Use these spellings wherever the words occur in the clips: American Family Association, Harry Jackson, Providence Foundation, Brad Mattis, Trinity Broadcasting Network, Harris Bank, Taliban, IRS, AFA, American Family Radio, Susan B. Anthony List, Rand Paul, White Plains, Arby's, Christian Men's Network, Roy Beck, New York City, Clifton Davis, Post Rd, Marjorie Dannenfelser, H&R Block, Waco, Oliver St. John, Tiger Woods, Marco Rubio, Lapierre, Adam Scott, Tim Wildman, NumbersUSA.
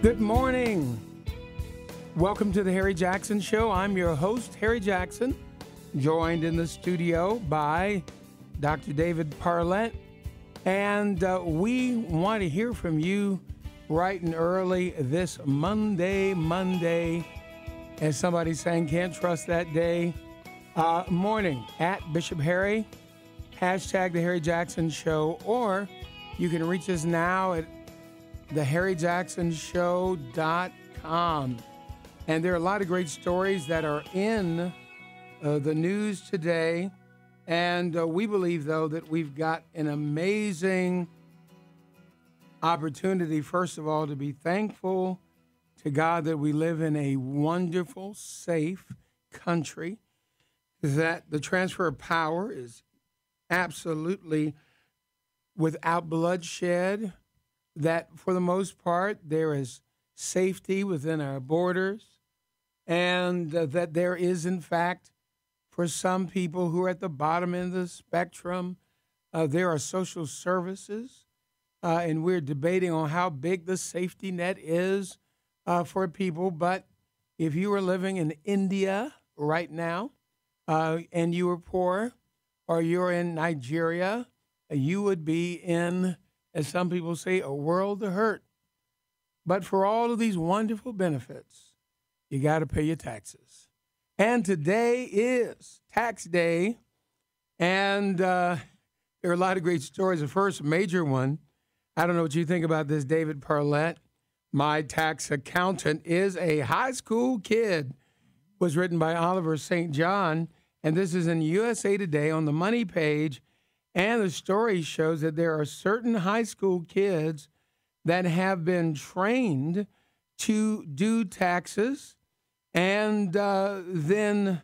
Good morning. Welcome to the Harry Jackson Show. I'm your host, Harry Jackson, joined in the studio by Dr. David Parlett. And we want to hear from you bright and early this Monday, as somebody saying, can't trust that day, morning at Bishop Harry, hashtag the Harry Jackson Show, or you can reach us now at theharryjacksonshow.com. And there are a lot of great stories that are in the news today. And we believe, though, that we've got an amazing opportunity, first of all, to be thankful to God that we live in a wonderful, safe country, that the transfer of power is absolutely without bloodshed, that for the most part there is safety within our borders, and that there is, in fact, for some people who are at the bottom end of the spectrum, there are social services, and we're debating on how big the safety net is for people. But if you were living in India right now and you were poor, or you're in Nigeria, you would be in, as some people say, a world of hurt. But for all of these wonderful benefits, you got to pay your taxes. And today is tax day, and there are a lot of great stories. The first major one, I don't know what you think about this, David Parlett, My Tax Accountant Is a High School Kid, was written by Oliver St. John, and this is in USA Today on the Money page. And the story shows that there are certain high school kids that have been trained to do taxes, and then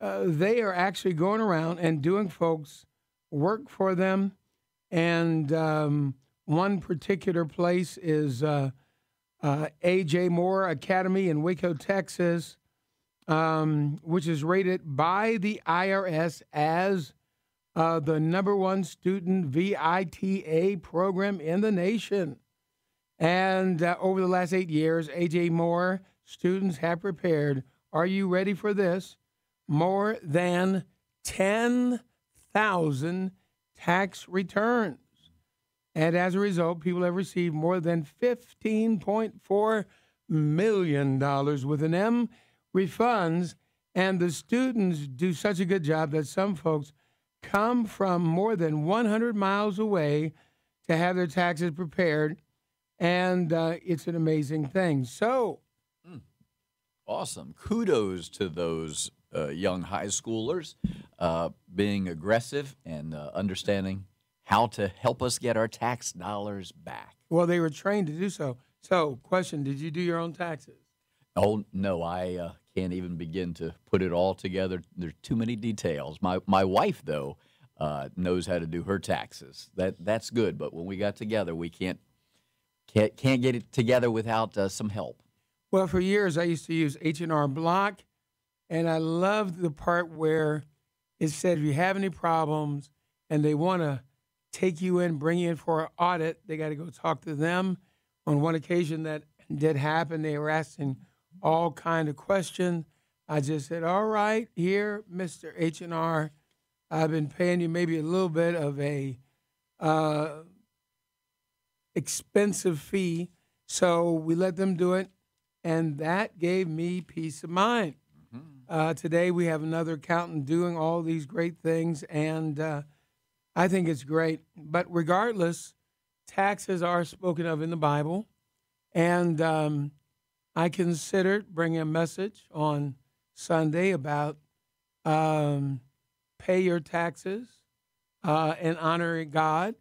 they are actually going around and doing folks work for them. And one particular place is A.J. Moore Academy in Waco, Texas, which is rated by the IRS as the #1 student VITA program in the nation. And over the last 8 years, A.J. Moore students have prepared, are you ready for this, more than 10,000 tax returns. And as a result, people have received more than $15.4 million with an M refunds. And the students do such a good job that some folks come from more than 100 miles away to have their taxes prepared, and it's an amazing thing. So, awesome. Kudos to those young high schoolers being aggressive and understanding how to help us get our tax dollars back. Well, they were trained to do so. So, question, did you do your own taxes? Oh, no, I can't even begin to put it all together. There's too many details. My wife, though, knows how to do her taxes. That's good. But when we got together, we can't get it together without some help. Well, for years I used to use H&R Block, and I loved the part where it said if you have any problems and they want to take you in, bring you in for an audit, they got to go talk to them. On one occasion that did happen, they were asking all kind of questions. I just said, all right, here, Mr. H&R, I've been paying you maybe a little bit of a expensive fee. So we let them do it, and that gave me peace of mind. Today we have another accountant doing all these great things, and I think it's great. But regardless, taxes are spoken of in the Bible, and I considered bringing a message on Sunday about pay your taxes and honor God.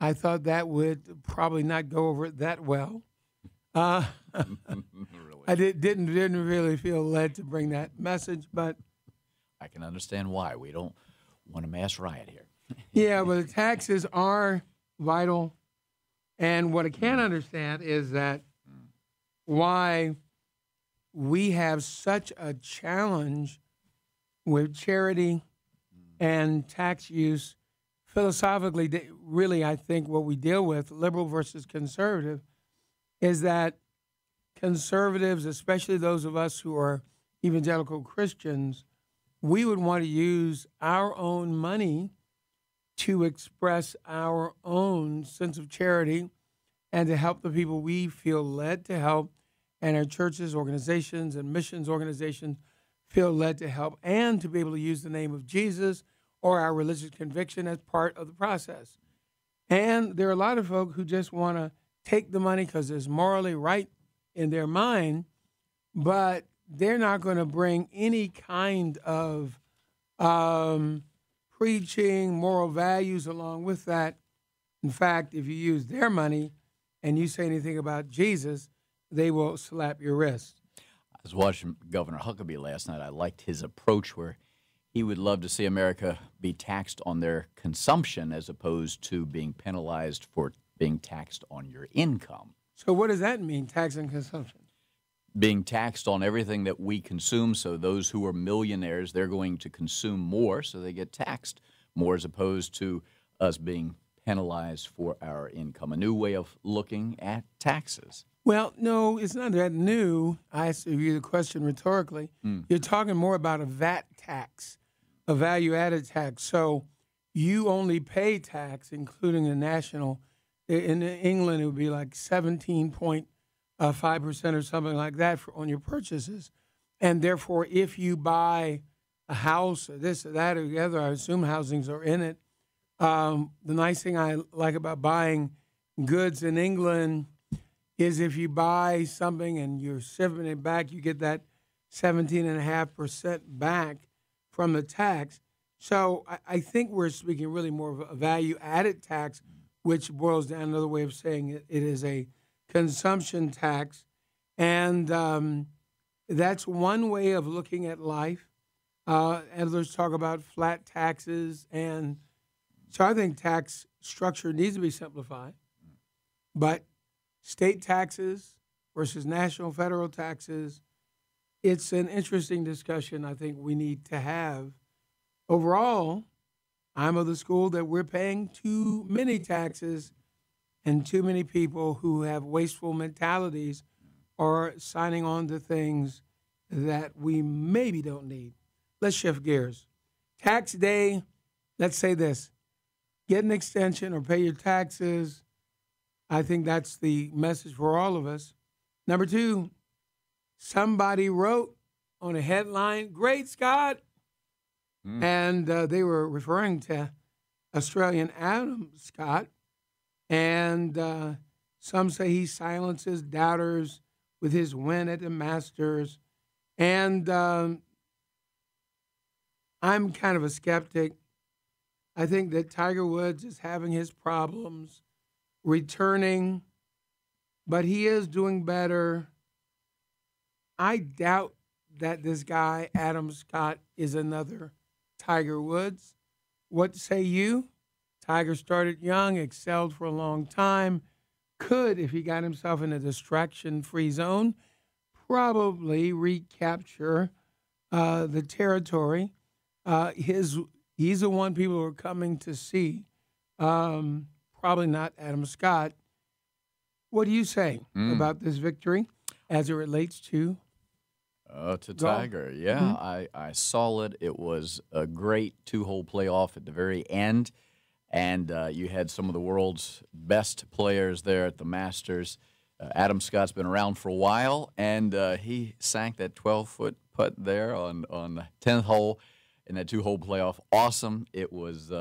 I thought that would probably not go over it that well. Really. I didn't really feel led to bring that message, but I can understand why. We don't want a mass riot here. Yeah, but the taxes are vital. And what I can't understand is that why we have such a challenge with charity and tax use. Philosophically, really, I think what we deal with, liberal versus conservative, is that conservatives, especially those of us who are evangelical Christians, we would want to use our own money to express our own sense of charity and to help the people we feel led to help, and our churches, organizations, and missions organizations feel led to help, and to be able to use the name of Jesus or our religious conviction as part of the process. And there are a lot of folk who just want to take the money because it's morally right in their mind, but they're not going to bring any kind of preaching, moral values along with that. In fact, if you use their money and you say anything about Jesus, they will slap your wrist. I was watching Governor Huckabee last night. I liked his approach where he would love to see America be taxed on their consumption as opposed to being penalized for being taxed on your income. So what does that mean, tax and consumption? Being taxed on everything that we consume, so those who are millionaires, they're going to consume more, so they get taxed more as opposed to us being penalized for our income. A new way of looking at taxes. Well, no, it's not that new. I asked you the question rhetorically. You're talking more about a VAT tax, a value-added tax. So you only pay tax, including the national. In England, it would be like 17.5% or something like that on your purchases. And therefore, if you buy a house or this or that or the other, I assume housings are in it. The nice thing I like about buying goods in England is if you buy something and you're shipping it back, you get that 17.5% back from the tax. So I think we're speaking really more of a value-added tax, which boils down to another way of saying it, it is a consumption tax. And that's one way of looking at life. Others talk about flat taxes. And so I think tax structure needs to be simplified. But state taxes versus national federal taxes, it's an interesting discussion I think we need to have. Overall, I'm of the school that we're paying too many taxes, and too many people who have wasteful mentalities are signing on to things that we maybe don't need. Let's shift gears. Tax day, let's say this. Get an extension or pay your taxes. I think that's the message for all of us. Number two, somebody wrote on a headline, "Great Scott." And they were referring to Australian Adam Scott. And some say he silences doubters with his win at the Masters. And I'm kind of a skeptic. I think that Tiger Woods is having his problems returning, but he is doing better. I doubt that this guy, Adam Scott, is another Tiger Woods. What say you? Tiger started young, excelled for a long time, could, if he got himself in a distraction-free zone, probably recapture the territory. He's the one people are coming to see. Probably not Adam Scott. What do you say about this victory as it relates to Tiger? Yeah, I saw it. It was a great two-hole playoff at the very end, and you had some of the world's best players there at the Masters. Adam Scott's been around for a while, and he sank that 12-foot putt there on the 10th hole in that two-hole playoff. Awesome. It was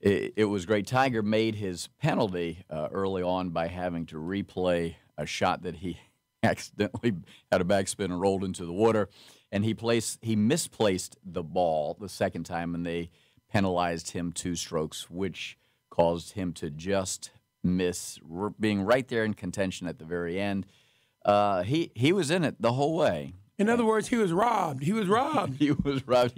It was great. Tiger made his penalty early on by having to replay a shot that he accidentally had a backspin and rolled into the water, and he misplaced the ball the second time, and they penalized him 2 strokes, which caused him to just miss being right there in contention at the very end. He was in it the whole way. In other words, he was robbed. He was robbed. He was robbed.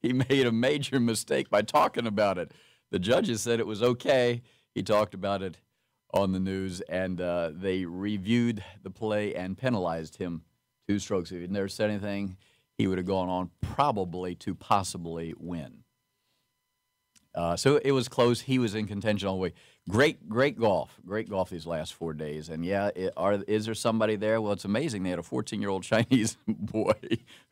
He made a major mistake by talking about it. The judges said it was okay. He talked about it on the news, and they reviewed the play and penalized him 2 strokes. If he'd never said anything, he would have gone on probably to possibly win. So it was close. He was in contention all the way. Great golf these last 4 days. And, yeah, is there somebody there? Well, it's amazing. They had a 14-year-old Chinese boy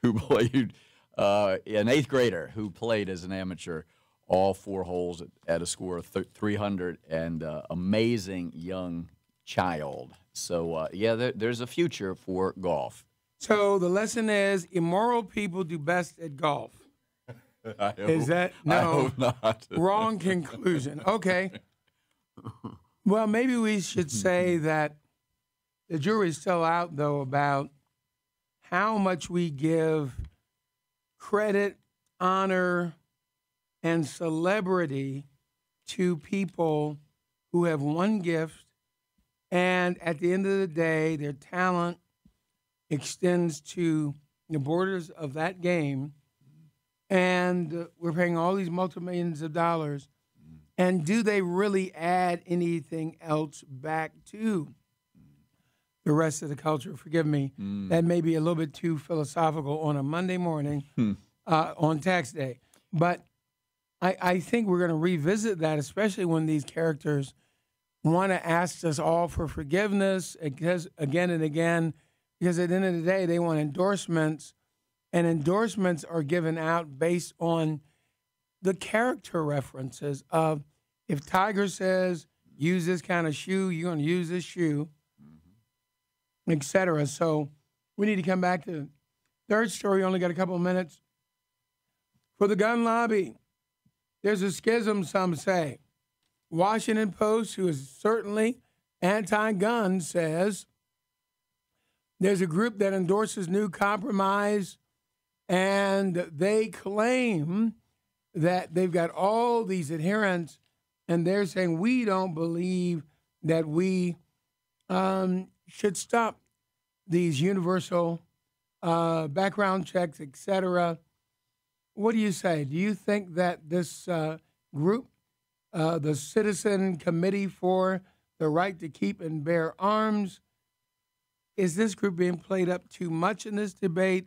who played an eighth grader who played as an amateur all four holes at a score of 300, and amazing young child. So, yeah, there's a future for golf. So the lesson is immoral people do best at golf. I hope not. Wrong conclusion. Okay. Well, maybe we should say that the jury's still out, though, about how much we give credit, honor, and celebrity to people who have one gift, and at the end of the day, their talent extends to the borders of that game, and we're paying all these multi-millions of dollars, and do they really add anything else back to the rest of the culture? Forgive me, that may be a little bit too philosophical on a Monday morning on tax day, but I think we're going to revisit that, especially when these characters want to ask us all for forgiveness again and again, because at the end of the day, they want endorsements, and endorsements are given out based on the character references of, if Tiger says, use this kind of shoe, you're going to use this shoe, et cetera. So we need to come back to the third story. Only got a couple of minutes. For the gun lobby, there's a schism, some say. Washington Post, who is certainly anti-gun, says there's a group that endorses new compromise, and they claim that they've got all these adherents, and they're saying, we don't believe that we should stop these universal background checks, et cetera. What do you say? Do you think that this group, the Citizen Committee for the Right to Keep and Bear Arms, is this group being played up too much in this debate?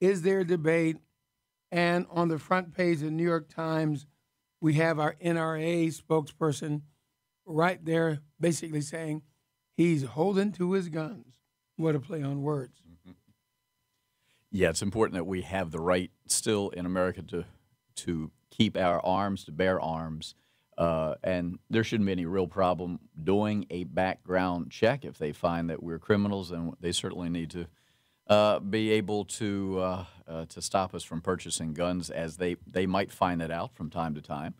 Is there a debate? And on the front page of the New York Times, we have our NRA spokesperson right there basically saying he's holding to his guns. What a play on words. Yeah, it's important that we have the right still in America to keep our arms, to bear arms, and there shouldn't be any real problem doing a background check if they find that we're criminals, and they certainly need to be able to stop us from purchasing guns, as they might find that out from time to time.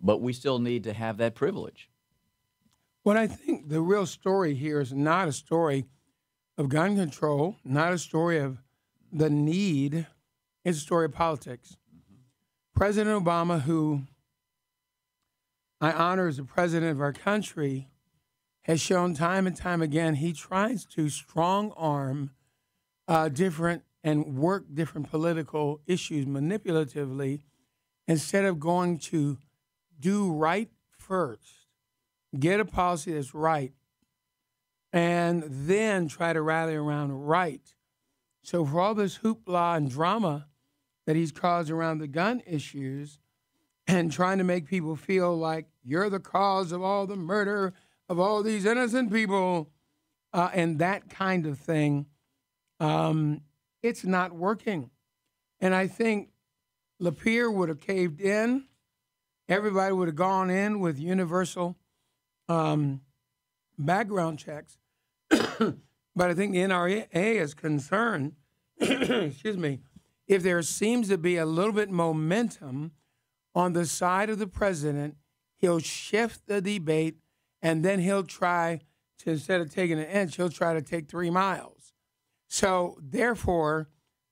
But we still need to have that privilege. Well, I think the real story here is not a story of gun control, not a story of the need, is a story of politics. President Obama, who I honor as the president of our country, has shown time and time again he tries to strong arm different and work different political issues manipulatively instead of going to do right first, get a policy that's right, and then try to rally around right. So for all this hoopla and drama that he's caused around the gun issues and trying to make people feel like you're the cause of all the murder of all these innocent people and that kind of thing, it's not working. And I think Lapierre would have caved in. Everybody would have gone in with universal background checks. But I think the NRA is concerned, excuse me, if there seems to be a little bit momentum on the side of the president, he'll shift the debate, and then he'll try to, instead of taking an inch, he'll try to take 3 miles. So, therefore,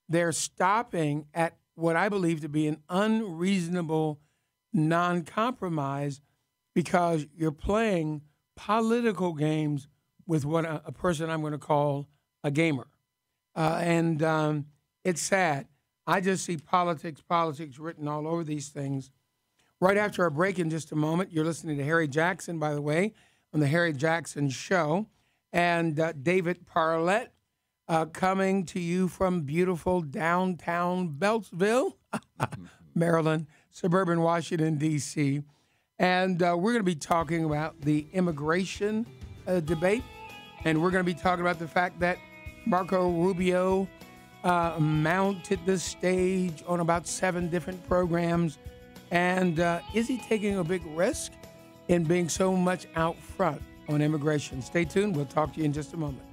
they're stopping at what I believe to be an unreasonable non-compromise, because you're playing political games with what a person I'm going to call a gamer. It's sad. I just see politics written all over these things. Right after our break in just a moment, you're listening to Harry Jackson, by the way, on the Harry Jackson Show, and David Parlett coming to you from beautiful downtown Beltsville, Maryland. suburban Washington, D.C., and we're going to be talking about the immigration debate, and we're going to be talking about the fact that Marco Rubio mounted the stage on about 7 different programs, and is he taking a big risk in being so much out front on immigration? Stay tuned. We'll talk to you in just a moment.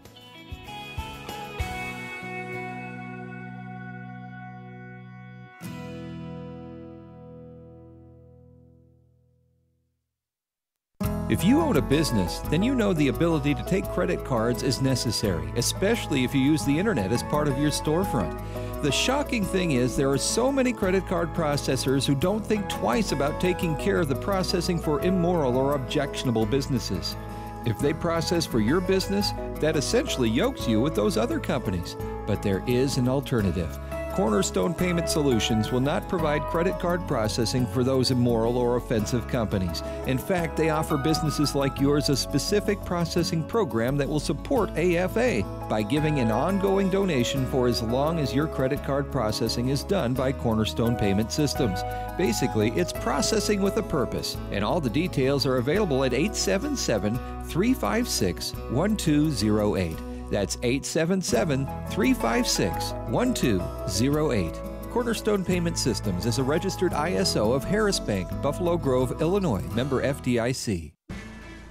If you own a business, then you know the ability to take credit cards is necessary, especially if you use the internet as part of your storefront. The shocking thing is there are so many credit card processors who don't think twice about taking care of the processing for immoral or objectionable businesses. If they process for your business, that essentially yokes you with those other companies. But there is an alternative. Cornerstone Payment Solutions will not provide credit card processing for those immoral or offensive companies. In fact, they offer businesses like yours a specific processing program that will support AFA by giving an ongoing donation for as long as your credit card processing is done by Cornerstone Payment Systems. Basically, it's processing with a purpose, and all the details are available at 877-356-1208. That's 877-356-1208. Cornerstone Payment Systems is a registered ISO of Harris Bank, Buffalo Grove, Illinois, member FDIC.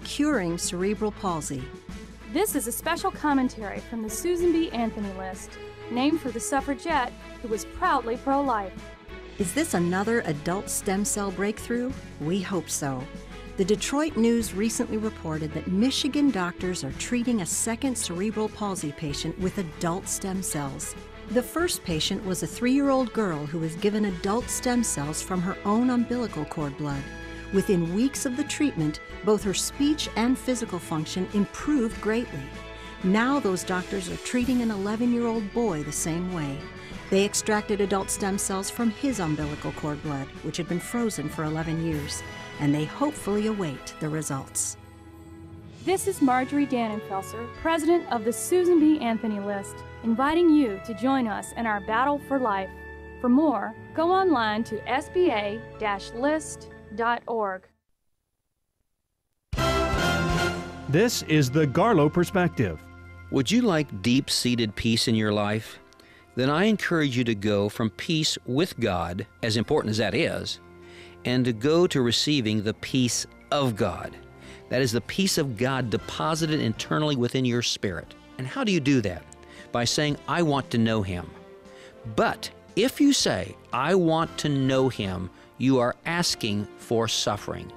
Curing cerebral palsy. This is a special commentary from the Susan B. Anthony List, named for the suffragette who was proudly pro-life. Is this another adult stem cell breakthrough? We hope so. The Detroit News recently reported that Michigan doctors are treating a second cerebral palsy patient with adult stem cells. The first patient was a 3-year-old girl who was given adult stem cells from her own umbilical cord blood. Within weeks of the treatment, both her speech and physical function improved greatly. Now those doctors are treating an 11-year-old boy the same way. They extracted adult stem cells from his umbilical cord blood, which had been frozen for 11 years. And they hopefully await the results. This is Marjorie Dannenfelser, president of the Susan B. Anthony List, inviting you to join us in our battle for life. For more, go online to sba-list.org. This is the Garlow Perspective. Would you like deep-seated peace in your life? Then I encourage you to go from peace with God, as important as that is, and to go to receiving the peace of God. That is the peace of God deposited internally within your spirit. And how do you do that? By saying, I want to know Him. But if you say, I want to know Him, you are asking for suffering,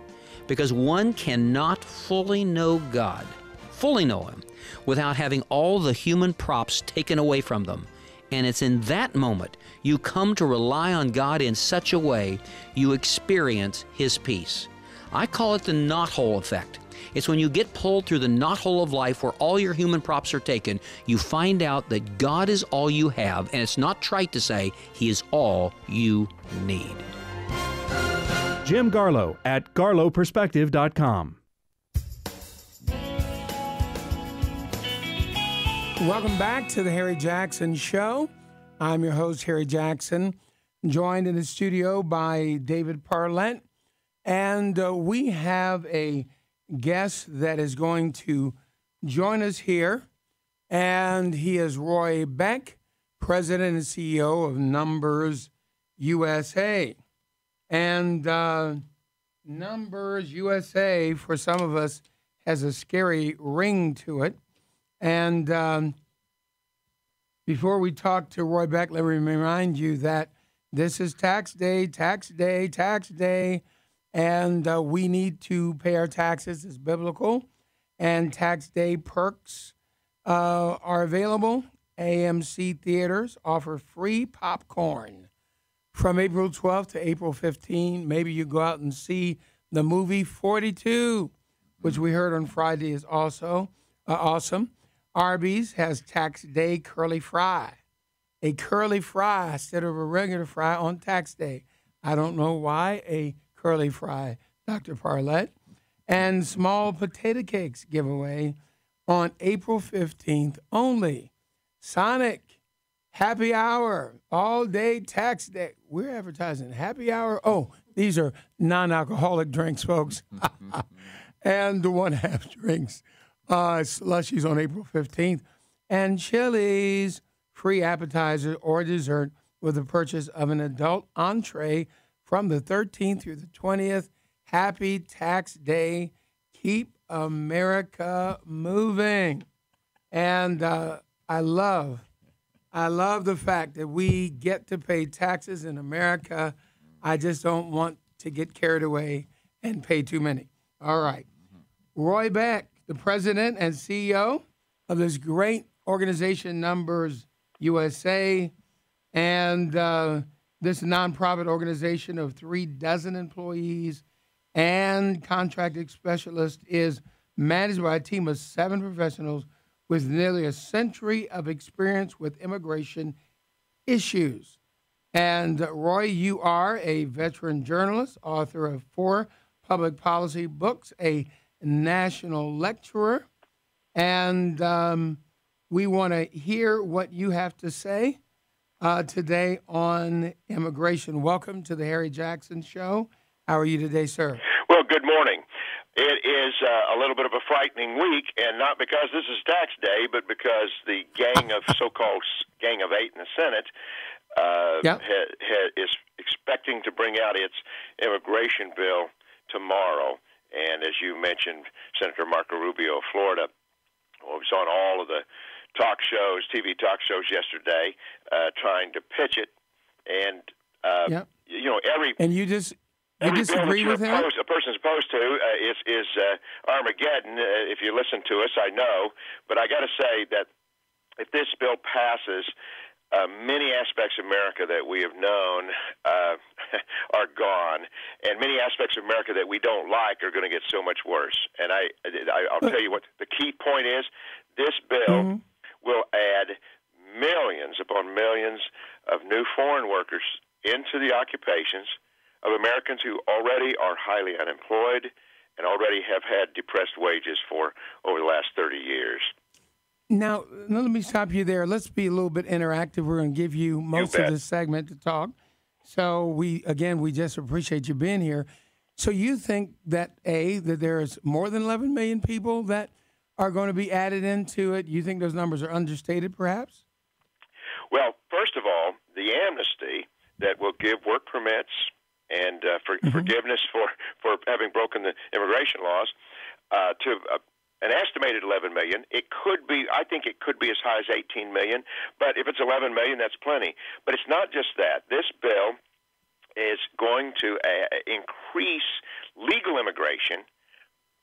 because one cannot fully know God, fully know Him, without having all the human props taken away from them. And it's in that moment you come to rely on God in such a way you experience His peace. I call it the knothole effect. It's when you get pulled through the knothole of life where all your human props are taken, you find out that God is all you have, and it's not trite to say He is all you need. Jim Garlow at GarlowPerspective.com. Welcome back to the Harry Jackson Show. I'm your host, Harry Jackson, joined in the studio by David Parlett. And we have a guest that is going to join us here. And he is Roy Beck, president and CEO of NumbersUSA. And NumbersUSA, for some of us, has a scary ring to it. And before we talk to Roy Beck, let me remind you that this is tax day, tax day, tax day, and we need to pay our taxes. It's biblical, and tax day perks are available. AMC Theaters offer free popcorn from April 12th to April 15th. Maybe you go out and see the movie 42, which we heard on Friday is also awesome. Arby's has tax day curly fry. A curly fry instead of a regular fry on tax day. I don't know why a curly fry, Dr. Parlett. And small potato cakes giveaway on April 15th only. Sonic, happy hour, all day tax day. We're advertising happy hour. Oh, These are non-alcoholic drinks, folks. And the 1/2 drinks. Slushies on April 15th. And Chili's, free appetizer or dessert with the purchase of an adult entree from the 13th through the 20th. Happy Tax Day. Keep America moving. And I love the fact that we get to pay taxes in America. I just don't want to get carried away and pay too many. All right. Roy Beck, the president and CEO of this great organization, NumbersUSA, and this nonprofit organization of 36 employees and contracted specialists is managed by a team of 7 professionals with nearly a century of experience with immigration issues. And Roy, you are a veteran journalist, author of 4 public policy books, a national lecturer, and we want to hear what you have to say today on immigration. Welcome to the Harry Jackson Show. How are you today, sir? Well, good morning. It is a little bit of a frightening week, and not because this is tax day, but because the gang of so-called Gang of Eight in the Senate is expecting to bring out its immigration bill tomorrow. And as you mentioned, Senator Marco Rubio of Florida was on all of the talk shows, TV talk shows yesterday, trying to pitch it. And, you know, every... And you just... You disagree with him? A person's opposed to is Armageddon. If you listen to us, I know. But I got to say that if this bill passes, many aspects of America that we have known are gone, and many aspects of America that we don't like are going to get so much worse. And I'll tell you what the key point is: this bill will add millions upon millions of new foreign workers into the occupations of Americans who already are highly unemployed and already have had depressed wages for over the last 30 years. Now, let me stop you there. Let's be a little bit interactive. We're going to give you most of this segment to talk. So, we just appreciate you being here. So you think that, A, that there is more than 11 million people that are going to be added into it? You think those numbers are understated, perhaps? Well, first of all, the amnesty that will give work permits and forgiveness for having broken the immigration laws to an estimated 11 million. It could be, I think it could be as high as 18 million, but if it's 11 million, that's plenty. But it's not just that. This bill is going to increase legal immigration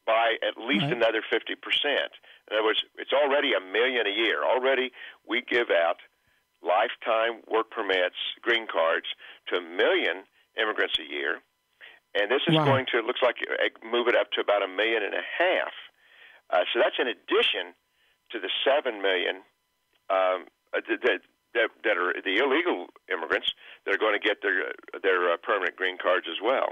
by at least another 50%. In other words, it's already 1 million a year. Already we give out lifetime work permits, green cards, to 1 million immigrants a year, and this is going to, it looks like, move it up to about 1.5 million. So that's in addition to the 7 million that are the illegal immigrants that are going to get their permanent green cards as well.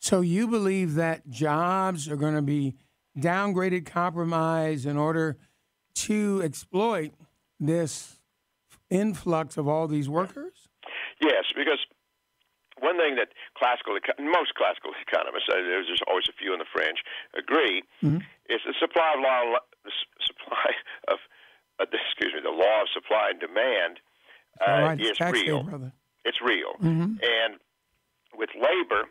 So you believe that jobs are going to be downgraded, compromised in order to exploit this influx of all these workers? Yes, because one thing that most classical economists, there's just always a few in the fringe, agree is the law of supply and demand is real. It's real, and with labor,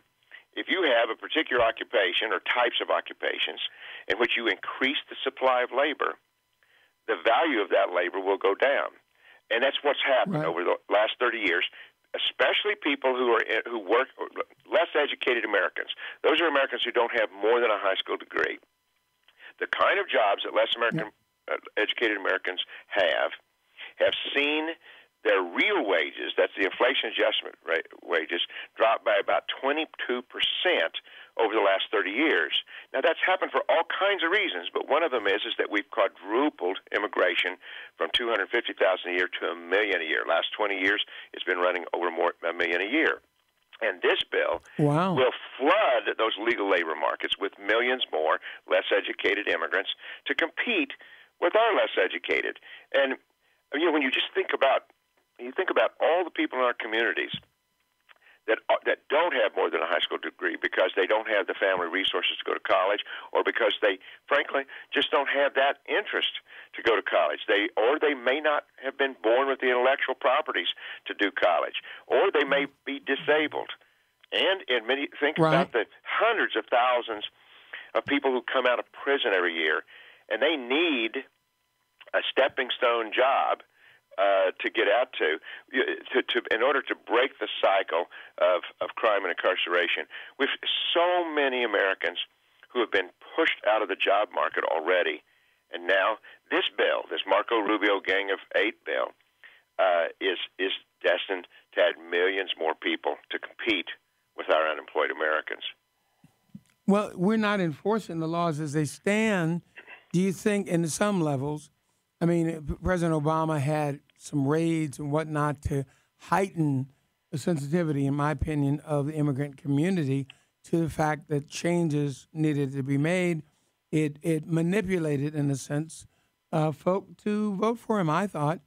if you have a particular occupation or types of occupations in which you increase the supply of labor, the value of that labor will go down, and that's what's happened over the last 30 years. Especially people who work, less educated Americans. Those are Americans who don't have more than a high school degree. The kind of jobs that less educated Americans have seen their real wages, that's the inflation adjustment rate wages, drop by about 22% over the last 30 years. Now, that's happened for all kinds of reasons, but one of them is that we've quadrupled immigration from 250,000 a year to 1 million a year. Last 20 years, it's been running over 1 million a year. And this bill will flood those legal labor markets with millions more less educated immigrants to compete with our less educated. And you know, when you think about all the people in our communities that don't have more than a high school degree because they don't have the family resources to go to college, or because they, frankly, just don't have that interest to go to college. Or they may not have been born with the intellectual properties to do college, or they may be disabled. And in many, think right. about the hundreds of thousands of people who come out of prison every year, and they need a stepping stone job to get out to in order to break the cycle of crime and incarceration. With so many Americans who have been pushed out of the job market already, and now this bill, this Marco Rubio Gang of Eight bill, is destined to add millions more people to compete with our unemployed Americans. Well, we're not enforcing the laws as they stand. Do you think, in some levels, I mean, President Obama had some raids and whatnot to heighten the sensitivity, in my opinion, of the immigrant community to the fact that changes needed to be made. It manipulated, in a sense, folk to vote for him, I thought.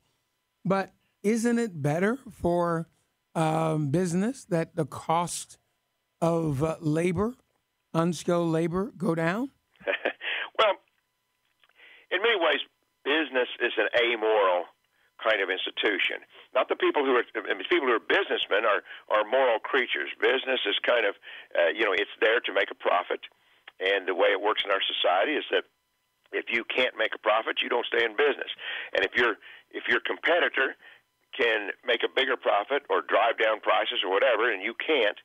But isn't it better for business that the cost of labor, unskilled labor, go down? Well, in many ways, business is an amoral kind of institution. Not the people who are businessmen are moral creatures. Business is kind of it's there to make a profit, and the way it works in our society is that if you can't make a profit, you don't stay in business. And if your competitor can make a bigger profit or drive down prices or whatever, and you can't,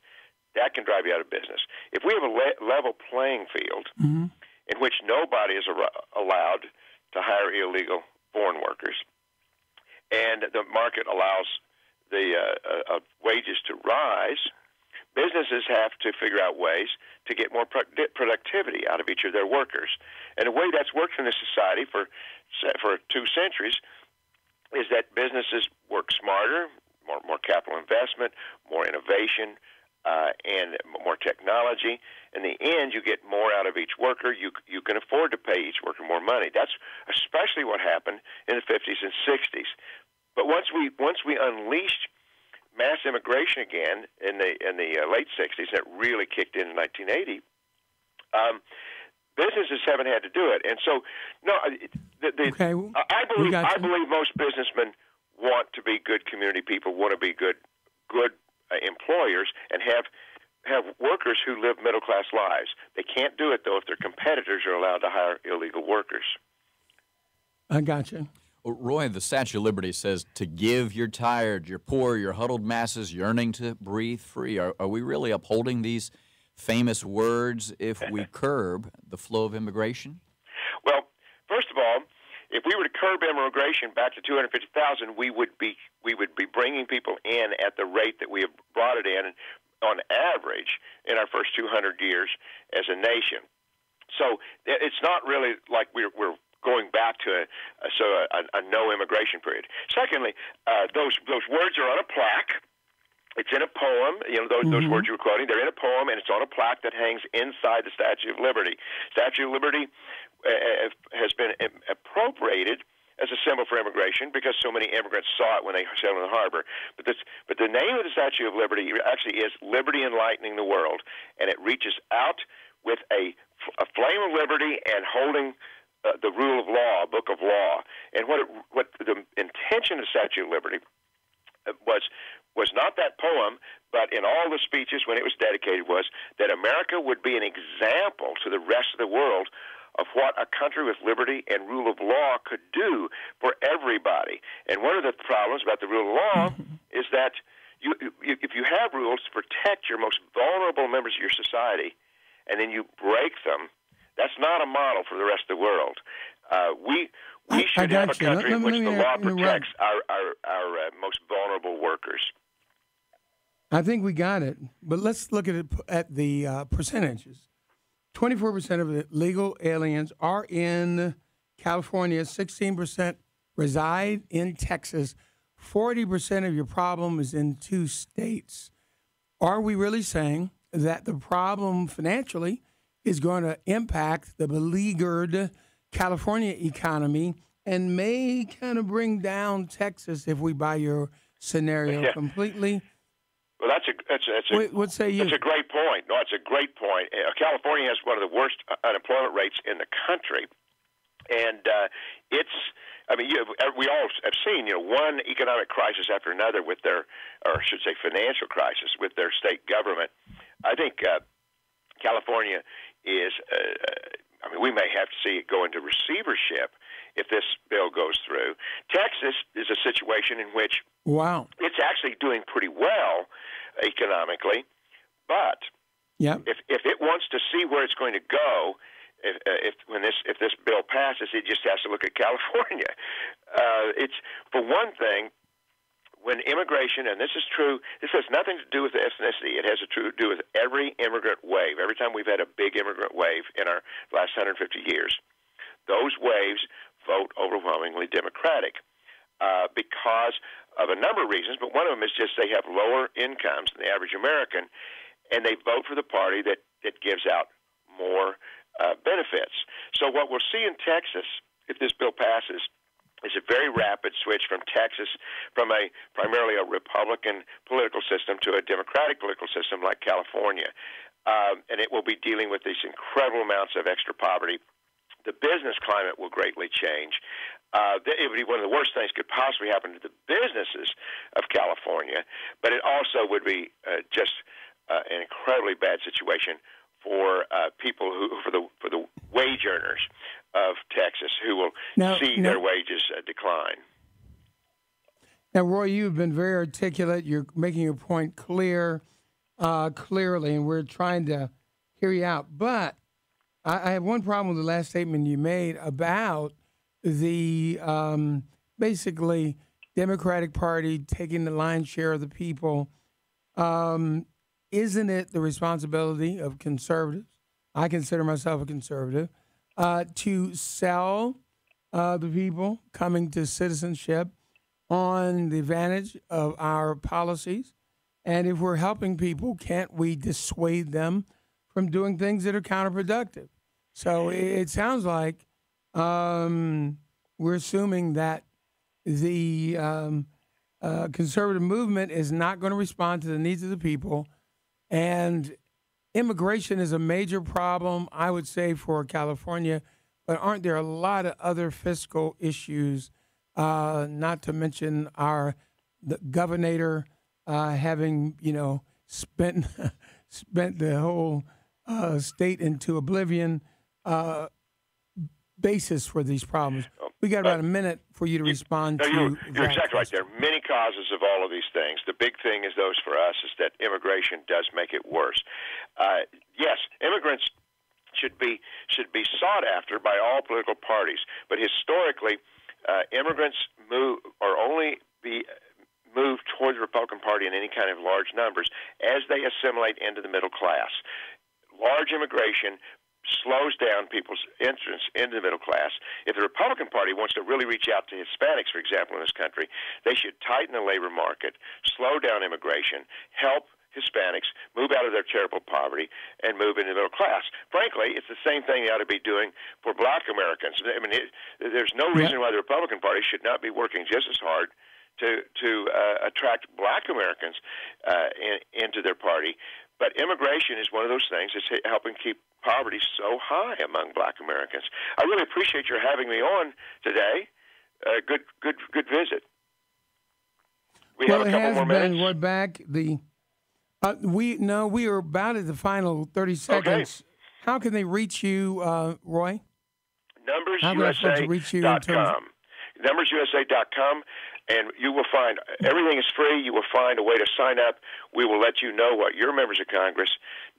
that can drive you out of business. If we have a level playing field mm-hmm. in which nobody is allowed to hire illegal foreign workers, and the market allows the wages to rise, businesses have to figure out ways to get more productivity out of each of their workers. And the way that's worked in this society for 2 centuries is that businesses work smarter, more capital investment, more innovation, and more technology. In the end, you get more out of each worker. You can afford to pay each worker more money. That's especially what happened in the 50s and 60s. But once we unleashed mass immigration again in the late 60s, and it really kicked in 1980, businesses haven't had to do it. And so, no, I believe most businessmen want to be good community people, want to be good employers, and have workers who live middle-class lives. They can't do it, though, if their competitors are allowed to hire illegal workers. I got you. Well, Roy, the Statue of Liberty says, to give, you're tired, you're poor, you're huddled masses yearning to breathe free. Are we really upholding these famous words if we curb the flow of immigration? Well, first of all, if we were to curb immigration back to 250,000, we would be bringing people in at the rate that we have brought it in on average in our first 200 years as a nation. So it's not really like we're going back to a no immigration period. Secondly, those words are on a plaque. It's in a poem. You know, those words you were quoting, they're in a poem, and it's on a plaque that hangs inside the Statue of Liberty. Statue of Liberty has been appropriated as a symbol for immigration because so many immigrants saw it when they sailed in the harbor. But the name of the Statue of Liberty actually is Liberty Enlightening the World, and it reaches out with a flame of liberty and holding the rule of law, a book of law. And what the intention of the Statue of Liberty was not that poem, but in all the speeches when it was dedicated was that America would be an example to the rest of the world of what a country with liberty and rule of law could do for everybody. And one of the problems about the rule of law is that if you have rules to protect your most vulnerable members of your society and then you break them, that's not a model for the rest of the world. We should have a country in which the law protects our most vulnerable workers. I think we got it, but let's look at it at the percentages. 24% of the legal aliens are in California. 16% reside in Texas. 40% of your problem is in 2 states. Are we really saying that the problem financially is going to impact the beleaguered California economy and may kind of bring down Texas if we buy your scenario completely? Well, that's a great point. No, it's a great point. California has one of the worst unemployment rates in the country, and we all have seen, one economic crisis after another with their, or I should say, financial crisis with their state government. I think California is. We may have to see it go into receivership if this bill goes through. Texas is a situation in which it's actually doing pretty well economically, but if it wants to see where it's going to go, if this bill passes, it just has to look at California. It's for one thing. When immigration, and this is true, this has nothing to do with ethnicity. It has to do with every immigrant wave. Every time we've had a big immigrant wave in our last 150 years, those waves vote overwhelmingly Democratic because of a number of reasons, but one of them is just they have lower incomes than the average American, and they vote for the party that gives out more benefits. So what we'll see in Texas, if this bill passes, it's a very rapid switch from Texas, from a primarily a Republican political system to a Democratic political system like California. And it will be dealing with these incredible amounts of extra poverty. The business climate will greatly change. It would be one of the worst things could possibly happen to the businesses of California, but it also would be just an incredibly bad situation for people for the wage earners of Texas who will see their wages decline. Now, Roy, you've been very articulate. You're making your point clearly, and we're trying to hear you out. But I have one problem with the last statement you made about the basically Democratic Party taking the lion's share of the people. Isn't it the responsibility of conservatives? I consider myself a conservative. To sell the people coming to citizenship on the advantage of our policies. And if we're helping people, can't we dissuade them from doing things that are counterproductive? So it sounds like we're assuming that the conservative movement is not going to respond to the needs of the people, and immigration is a major problem, I would say, for California, but aren't there a lot of other fiscal issues, not to mention the governor having, spent the whole state into oblivion, basis for these problems. We got about a minute for you to respond to. You're exactly right. There are many causes of all of these things. The big thing is those for us is that immigration does make it worse. Yes, immigrants should be sought after by all political parties, but historically, immigrants move or only be moved toward the Republican Party in any kind of large numbers as they assimilate into the middle class. Large immigration slows down people's entrance into the middle class. If the Republican Party wants to really reach out to Hispanics, for example, in this country, they should tighten the labor market, slow down immigration, help Hispanics move out of their terrible poverty and move into the middle class. Frankly, it's the same thing they ought to be doing for Black Americans. I mean, there's no reason why the Republican Party should not be working just as hard to attract Black Americans into their party. But immigration is one of those things that's helping keep poverty so high among Black Americans. I really appreciate your having me on today. Good visit. We have a couple more minutes. We're back. We are about at the final 30 seconds. Okay. How can they reach you, Roy? NumbersUSA.com. NumbersUSA.com. And you will find everything is free. You will find a way to sign up. We will let you know what your members of Congress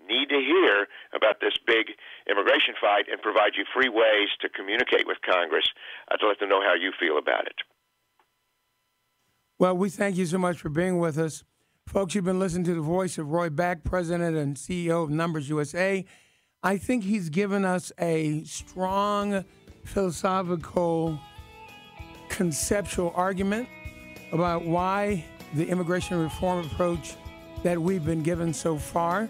need to hear about this big immigration fight and provide you free ways to communicate with Congress to let them know how you feel about it. Well, we thank you so much for being with us. Folks, you've been listening to the voice of Roy Beck, President and CEO of Numbers USA. I think he's given us a strong philosophical conceptual argument about why the immigration reform approach that we've been given so far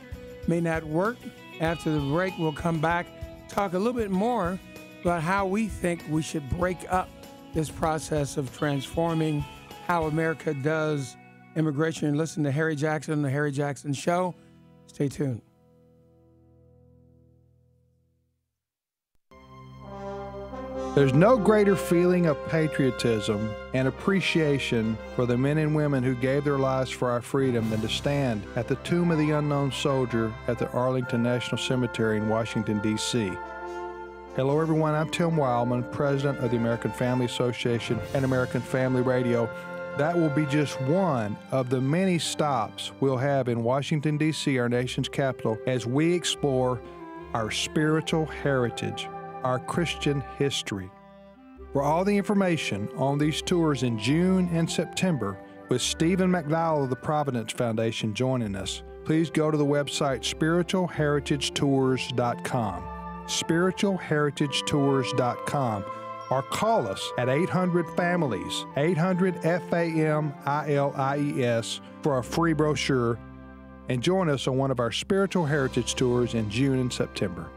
may not work. After the break, we'll come back, talk a little bit more about how we think we should break up this process of transforming how America does immigration and listen to Harry Jackson and the Harry Jackson Show. Stay tuned. There's no greater feeling of patriotism and appreciation for the men and women who gave their lives for our freedom than to stand at the Tomb of the Unknown Soldier at the Arlington National Cemetery in Washington, D.C. Hello, everyone. I'm Tim Wildman, president of the American Family Association and American Family Radio. That will be just one of the many stops we'll have in Washington, D.C., our nation's capital, as we explore our spiritual heritage, our Christian history. For all the information on these tours in June and September, with Stephen McDowell of the Providence Foundation joining us, please go to the website spiritualheritagetours.com, spiritualheritagetours.com, or call us at 800-FAMILIES, 800-FAMILIES, for a free brochure, and join us on one of our spiritual heritage tours in June and September.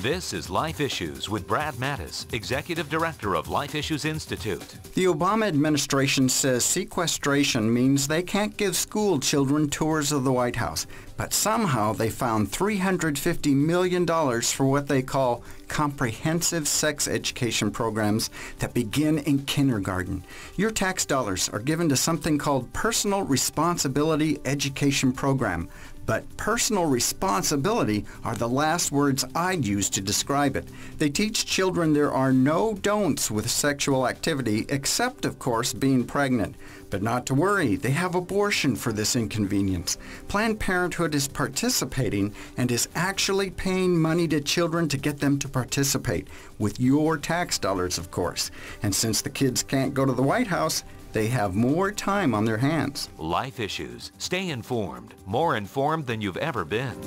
This is Life Issues with Brad Mattis, Executive Director of Life Issues Institute. The Obama administration says sequestration means they can't give school children tours of the White House, but somehow they found $350 million for what they call comprehensive sex education programs that begin in kindergarten. Your tax dollars are given to something called Personal Responsibility Education Program. But personal responsibility are the last words I'd use to describe it. They teach children there are no don'ts with sexual activity, except, of course, being pregnant. But not to worry, they have abortion for this inconvenience. Planned Parenthood is participating and is actually paying money to children to get them to participate, with your tax dollars, of course. And since the kids can't go to the White House, they have more time on their hands. Life Issues. Stay informed. More informed than you've ever been.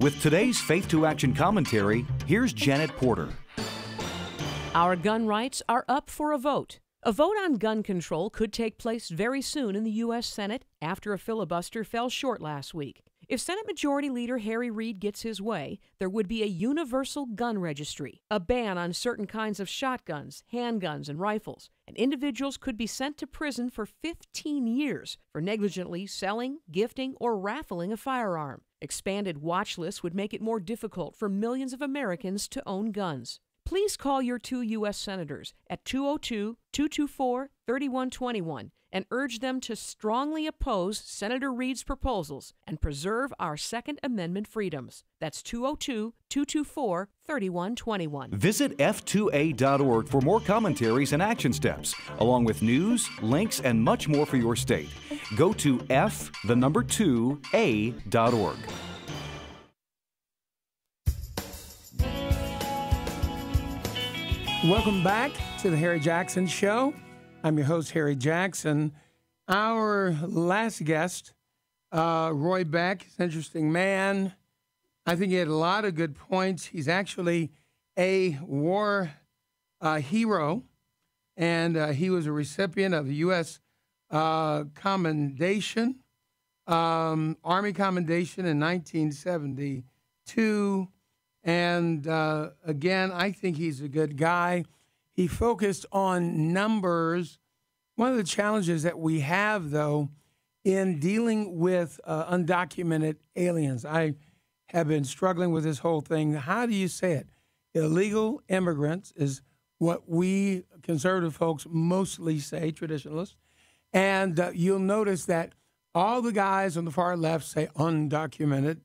With today's Faith to Action commentary, here's Janet Porter. Our gun rights are up for a vote. A vote on gun control could take place very soon in the U.S. Senate after a filibuster fell short last week. If Senate Majority Leader Harry Reid gets his way, there would be a universal gun registry, a ban on certain kinds of shotguns, handguns, and rifles, and individuals could be sent to prison for 15 years for negligently selling, gifting, or raffling a firearm. Expanded watch lists would make it more difficult for millions of Americans to own guns. Please call your two U.S. senators at 202-224-3121 and urge them to strongly oppose Senator Reid's proposals and preserve our Second Amendment freedoms. That's 202-224-3121. Visit f2a.org for more commentaries and action steps, along with news, links, and much more for your state. Go to f2a.org. Welcome back to the Harry Jackson Show. I'm your host, Harry Jackson. Our last guest, Roy Beck, is an interesting man. I think he had a lot of good points. He's actually a war hero, and he was a recipient of the U.S. commendation, Army commendation in 1972. And again, I think he's a good guy. He focused on numbers. One of the challenges that we have, though, in dealing with undocumented aliens, I have been struggling with this whole thing. How do you say it? Illegal immigrants is what we conservative folks mostly say, traditionalists. And you'll notice that all the guys on the far left say undocumented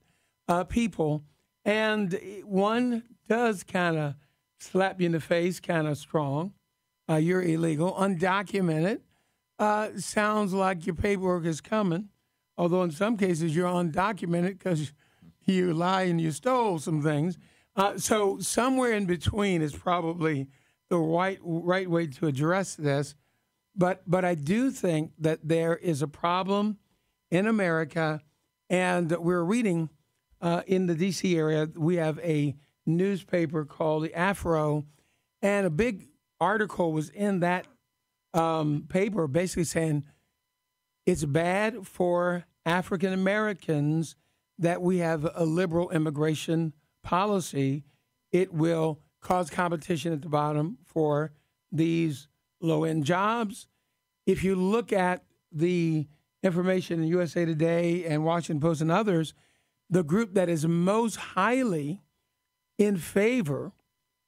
people. And one does kind of slap you in the face, kind of strong. You're illegal. Undocumented sounds like your paperwork is coming, although in some cases you're undocumented because you lie and you stole some things. So somewhere in between is probably the right way to address this. But I do think that there is a problem in America, and we're reading... in the D.C. area, we have a newspaper called The Afro, and a big article was in that paper basically saying it's bad for African Americans that we have a liberal immigration policy. It will cause competition at the bottom for these low-end jobs. If you look at the information in USA Today and Washington Post and others, the group that is most highly in favor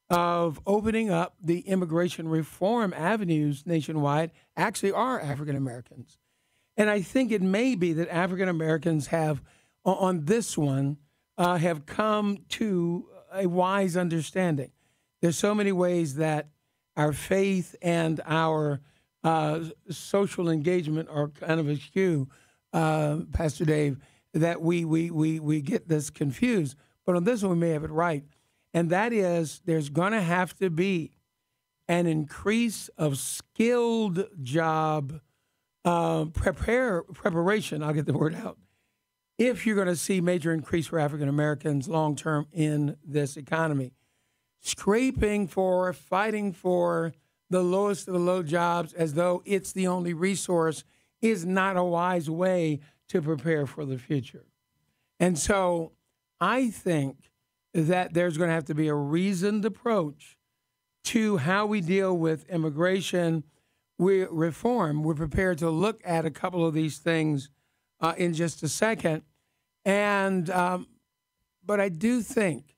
of opening up the immigration reform avenues nationwide actually are African Americans. And I think it may be that African Americans have, on this one, have come to a wise understanding. There's so many ways that our faith and our social engagement are kind of askew, Pastor Dave, that we get this confused. But on this one, we may have it right. And that is, there's going to have to be an increase of skilled job preparation, I'll get the word out, if you're going to see major increase for African Americans long-term in this economy. Scraping for, fighting for the lowest of the low jobs as though it's the only resource is not a wise way to prepare for the future. And so I think that there's going to have to be a reasoned approach to how we deal with immigration reform. We're prepared to look at a couple of these things in just a second. And but I do think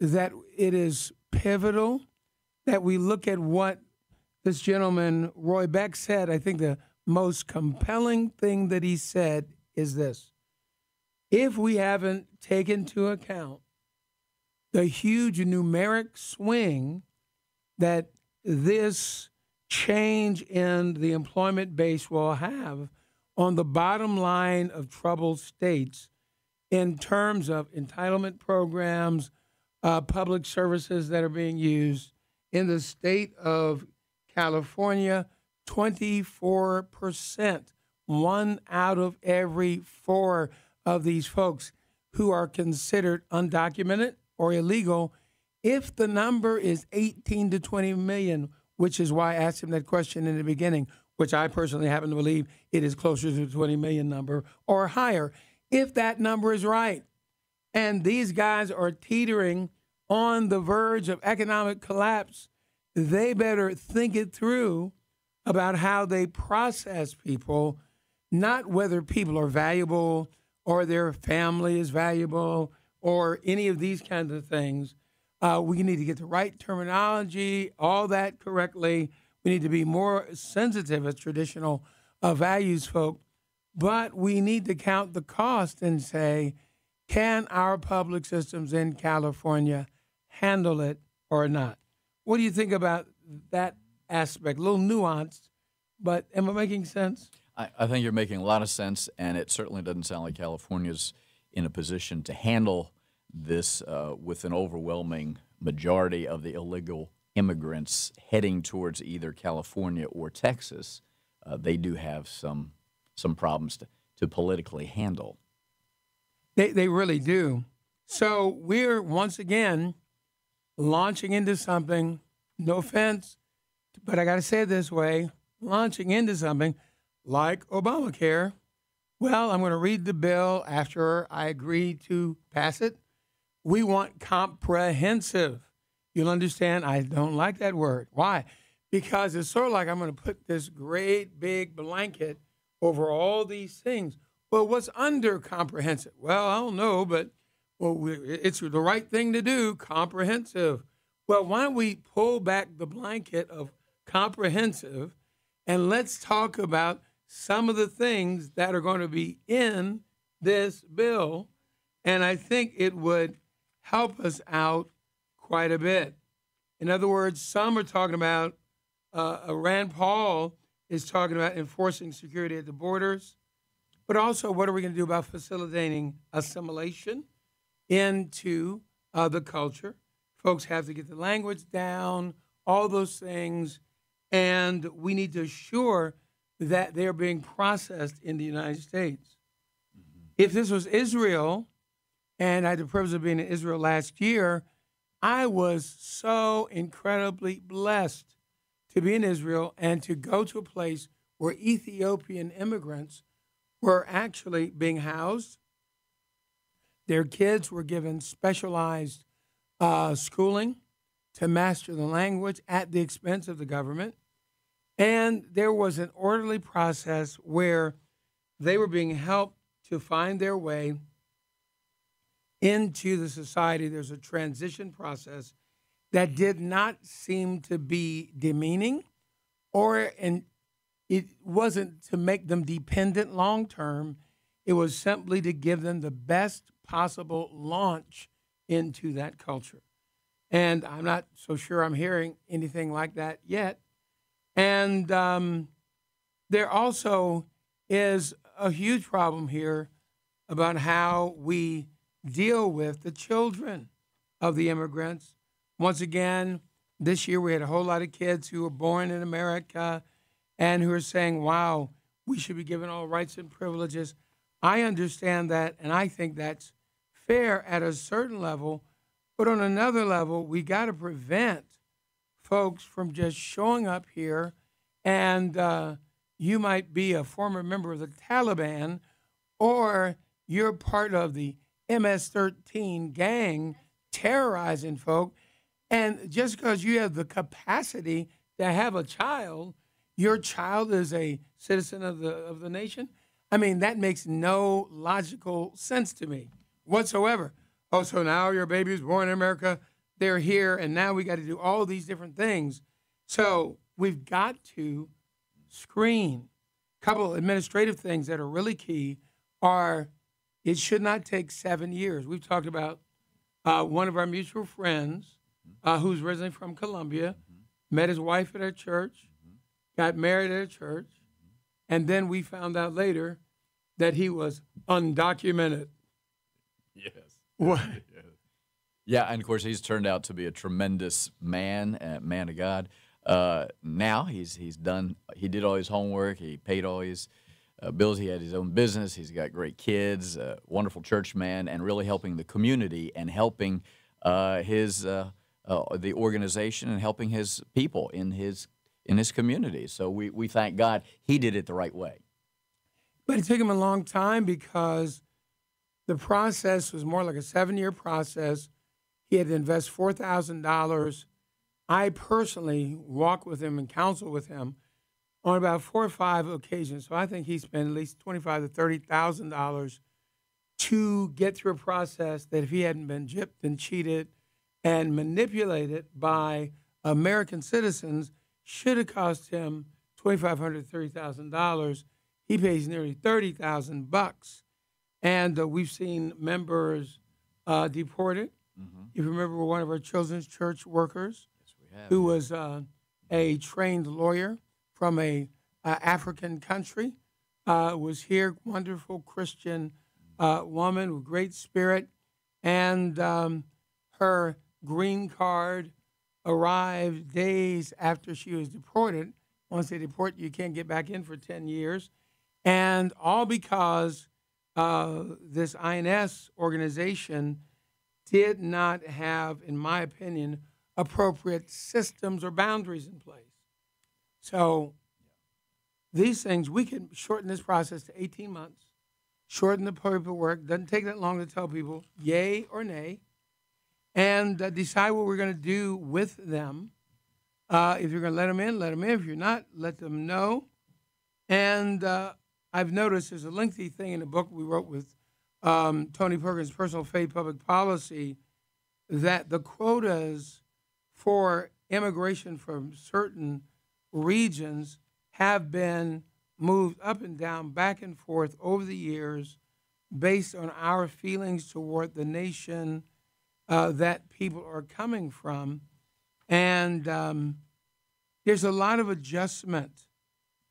that it is pivotal that we look at what this gentleman, Roy Beck, said. I think the most compelling thing that he said is this: if we haven't taken into account the huge numeric swing that this change in the employment base will have on the bottom line of troubled states in terms of entitlement programs, public services that are being used. In the state of California, 24%, 1 out of every 4 of these folks who are considered undocumented or illegal. If the number is 18 to 20 million, which is why I asked him that question in the beginning, which I personally happen to believe it is closer to the 20 million number or higher, if that number is right. And these guys are teetering on the verge of economic collapse, they better think it through about how they process people, not whether people are valuable or their family is valuable or any of these kinds of things. We need to get the right terminology, all that correctly. We need to be more sensitive as traditional values folk. But we need to count the cost and say, can our public systems in California handle it or not? What do you think about that aspect? A little nuanced, but am I making sense? I think you're making a lot of sense, and it certainly doesn't sound like California's in a position to handle this with an overwhelming majority of the illegal immigrants heading towards either California or Texas. They do have some problems to politically handle. They really do. So we're, once again, launching into something, no offense, but I got to say it this way, launching into something like Obamacare. Well, I'm going to read the bill after I agree to pass it. We want comprehensive. You'll understand I don't like that word. Why? Because it's sort of like I'm going to put this great big blanket over all these things. Well, what's under comprehensive? Well, I don't know, but it's the right thing to do, comprehensive. Well, why don't we pull back the blanket of comprehensive and let's talk about some of the things that are going to be in this bill, and I think it would help us out quite a bit. In other words, some are talking about, Rand Paul is talking about enforcing security at the borders. But also, what are we going to do about facilitating assimilation into the culture? Folks have to get the language down, all those things, and we need to assure that they're being processed in the United States. If this was Israel, and I had the privilege of being in Israel last year, I was so incredibly blessed to be in Israel and to go to a place where Ethiopian immigrants were actually being housed. Their kids were given specialized schooling to master the language at the expense of the government. And there was an orderly process where they were being helped to find their way into the society. There's a transition process that did not seem to be demeaning, and it wasn't to make them dependent long-term. It was simply to give them the best possible launch into that culture. And I'm not so sure I'm hearing anything like that yet. And there also is a huge problem here about how we deal with the children of the immigrants. Once again, this year we had a whole lot of kids who were born in America and who are saying, wow, we should be given all rights and privileges. I understand that, and I think that's fair at a certain level. But on another level, we got to prevent folks from just showing up here. And you might be a former member of the Taliban, or you're part of the MS-13 gang terrorizing folk. And just because you have the capacity to have a child, your child is a citizen of the nation. I mean, that makes no logical sense to me whatsoever. Oh, so now your baby was born in America, they're here, and now we got to do all these different things. So we've got to screen. A couple of administrative things that are really key are it should not take 7 years. We've talked about one of our mutual friends who's originally from Colombia, met his wife at a church, got married at a church, and then we found out later that he was undocumented. Yes. What? Yeah, and of course he's turned out to be a tremendous man, man of God. Now he did all his homework, he paid all his bills, he had his own business, he's got great kids, wonderful church man, and really helping the community and helping the organization and helping his people in his community. So we thank God he did it the right way. But it took him a long time because the process was more like a 7-year process. He had to invest $4,000. I personally walked with him and counseled with him on about 4 or 5 occasions. So I think he spent at least $25,000 to $30,000 to get through a process that if he hadn't been gypped and cheated and manipulated by American citizens, should have cost him $2,500 to $30,000. He pays nearly $30,000. And we've seen members deported. If you remember, one of our children's church workers, yes, we have, who was a trained lawyer from a African country, was here, wonderful Christian woman with great spirit. And her green card arrived days after she was deported. Once they deport you, you can't get back in for 10 years. And all because this INS organization did not have, in my opinion, appropriate systems or boundaries in place. So these things, we can shorten this process to 18 months, shorten the paperwork. Doesn't take that long to tell people yay or nay, and decide what we're going to do with them. If you're going to let them in, let them in. If you're not, let them know. And I've noticed there's a lengthy thing in a book we wrote with Tony Perkins, Personal Faith, Public Policy, that the quotas for immigration from certain regions have been moved up and down, back and forth over the years based on our feelings toward the nation that people are coming from. And there's a lot of adjustment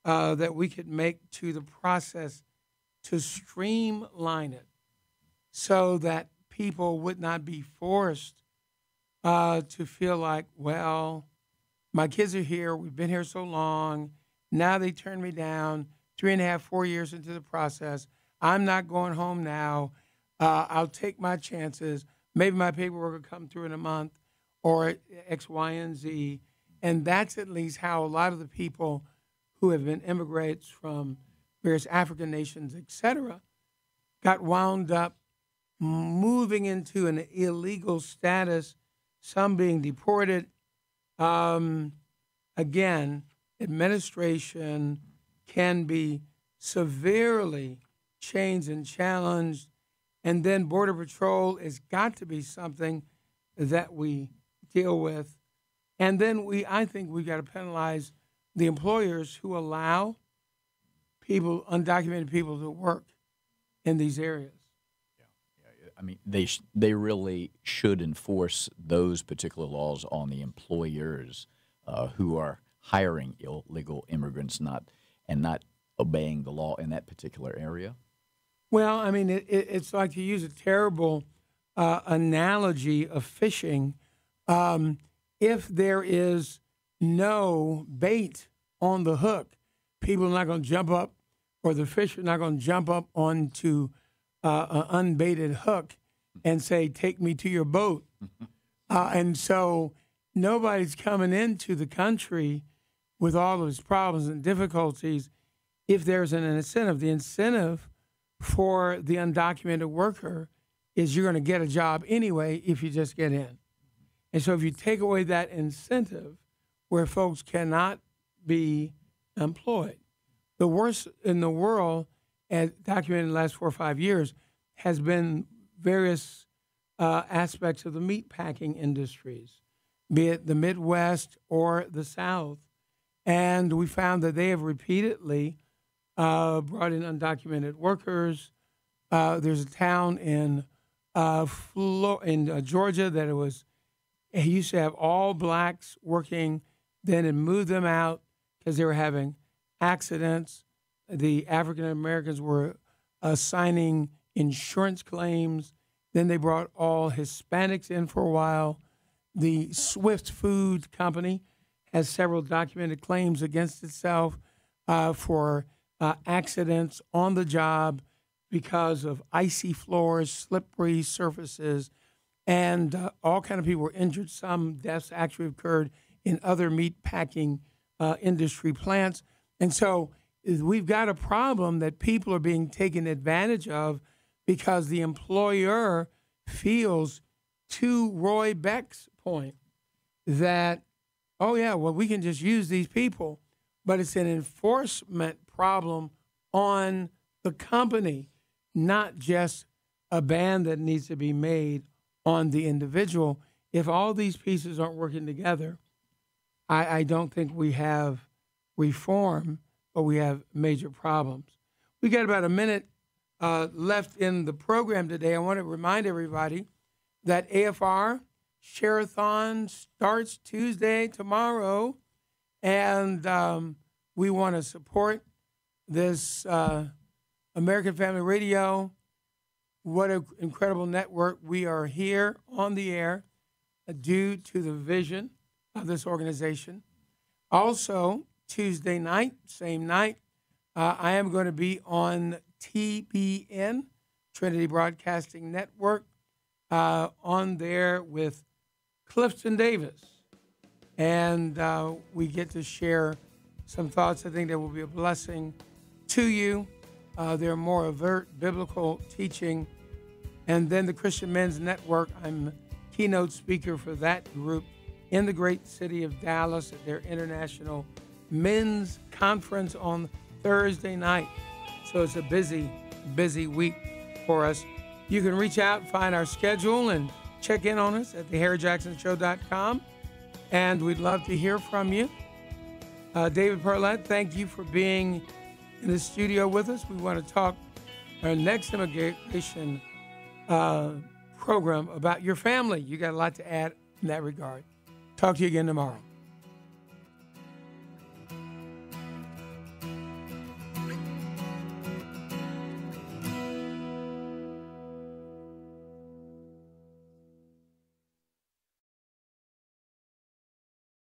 that we could make to the process to streamline it so that people would not be forced to feel like, well, my kids are here, we've been here so long, now they turn me down 3.5 or 4 years into the process. I'm not going home now. I'll take my chances. Maybe my paperwork will come through in a month, or X, Y, and Z. And that's at least how a lot of the people who have been immigrants from various African nations, et cetera, got wound up moving into an illegal status, some being deported. Again, administration can be severely changed and challenged. And then Border Patrol has got to be something that we deal with. And then I think we've got to penalize the employers who allow people, undocumented people, to work in these areas. I mean, they really should enforce those particular laws on the employers who are hiring illegal immigrants, not obeying the law in that particular area. Well, I mean, it's like, to use a terrible analogy of fishing. If there is no bait on the hook, people are not going to jump up, or the fish are not going to jump up onto an unbaited hook and say, take me to your boat. And so nobody's coming into the country with all of its problems and difficulties if there's an incentive. The incentive for the undocumented worker is you're going to get a job anyway if you just get in. And so if you take away that incentive where folks cannot be employed, the worst in the world, as documented in the last 4 or 5 years, has been various aspects of the meatpacking industries, be it the Midwest or the South. And we found that they have repeatedly brought in undocumented workers. There's a town in Georgia that it used to have all blacks working. Then it moved them out because they were having accidents. The African Americans were signing insurance claims. Then they brought all Hispanics in for a while. The Swift Food Company has several documented claims against itself for accidents on the job because of icy floors, slippery surfaces, and all kinds of people were injured. Some deaths actually occurred in other meat packing industry plants. And so we've got a problem that people are being taken advantage of because the employer feels, to Roy Beck's point, that, oh, yeah, well, we can just use these people, but it's an enforcement problem on the company, not just a ban that needs to be made on the individual. If all these pieces aren't working together, I don't think we have reform. But we have major problems. We got about a minute left in the program today. I want to remind everybody that AFR Share-a-thon starts Tuesday, tomorrow, and we want to support this American Family Radio. What an incredible network. We are here on the air due to the vision of this organization. Also, Tuesday night, same night, I am going to be on TBN, Trinity Broadcasting Network, on there with Clifton Davis. And we get to share some thoughts. I think that will be a blessing to you. There are more overt biblical teaching. And then the Christian Men's Network, I'm keynote speaker for that group in the great city of Dallas at their international Men's Conference on Thursday night. So it's a busy, busy week for us. You can reach out, find our schedule, and check in on us at theharryjacksonshow.com. And we'd love to hear from you. David Parlett, thank you for being in the studio with us. We want to talk our next immigration program about your family. You got a lot to add in that regard. Talk to you again tomorrow.